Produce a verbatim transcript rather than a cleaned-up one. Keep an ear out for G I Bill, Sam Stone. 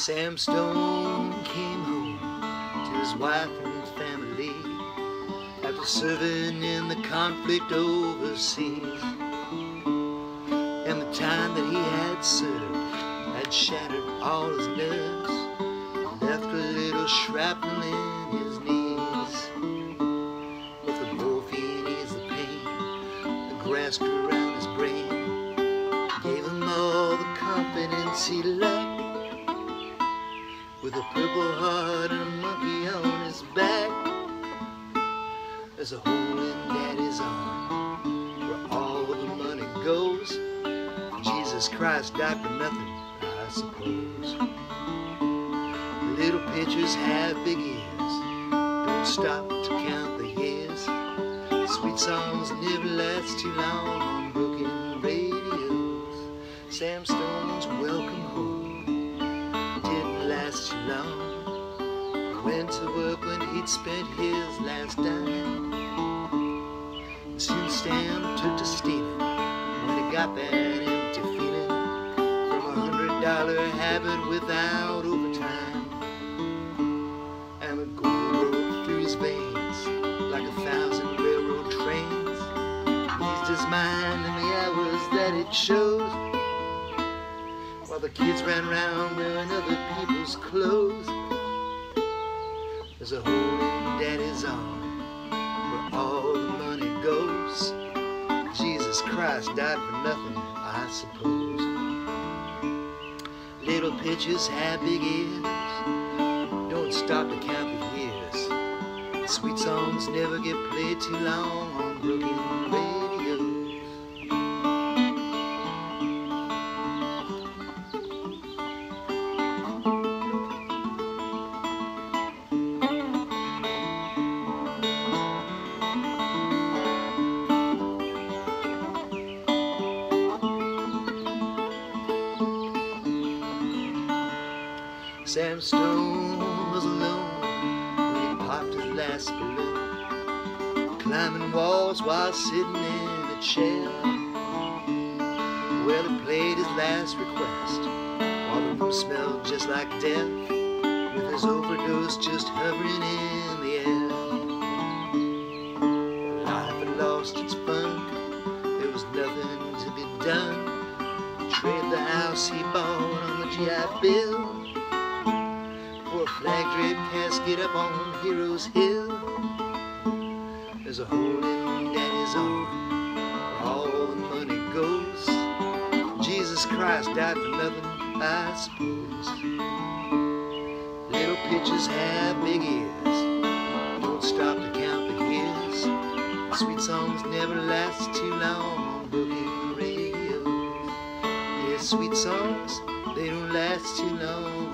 Sam Stone came home to his wife and family after serving in the conflict overseas. And the time that he had served had shattered all his nerves and left a little shrapnel in his knees. If the morphine eased the pain, the grass grew around his brain, gave him all the confidence he lacked. With a purple heart and a monkey on his back, there's a hole in Daddy's arm where all the money goes. Jesus Christ died for nothing, I suppose. Little pitchers have big ears, don't stop to count the years. Sweet songs never last too long on broken radios. Sam Stone's Welcome Home too long. Went to work when he'd spent his last dime, and soon Sam took to stealing when he got that empty feeling from a hundred dollar habit without overtime. And the gold rolled through his veins like a thousand railroad trains, eased his mind in the hours that it chose. While the kids ran round wearing other people's clothes, there's a hole in Daddy's arm where all the money goes. Jesus Christ died for nothing, I suppose. Little pitchers have big ears, don't stop to count the years. Sweet songs never get played too long on broken radio. Sam Stone was alone when he popped his last balloon, climbing walls while sitting in a chair. Well, he played his last request while the room smelled just like death, with his overdose just hovering in the air. Life had lost its fun, there was nothing to be done. He traded the house he bought on the G I Bill, a flag-draped casket up on Heroes Hill. There's a hole in Daddy's arm where all the money goes. Jesus Christ died for nothing, I suppose. Little pitchers have big ears, don't stop to count the years. Sweet songs never last too long on boogie radio. Yeah, sweet songs, they don't last too long.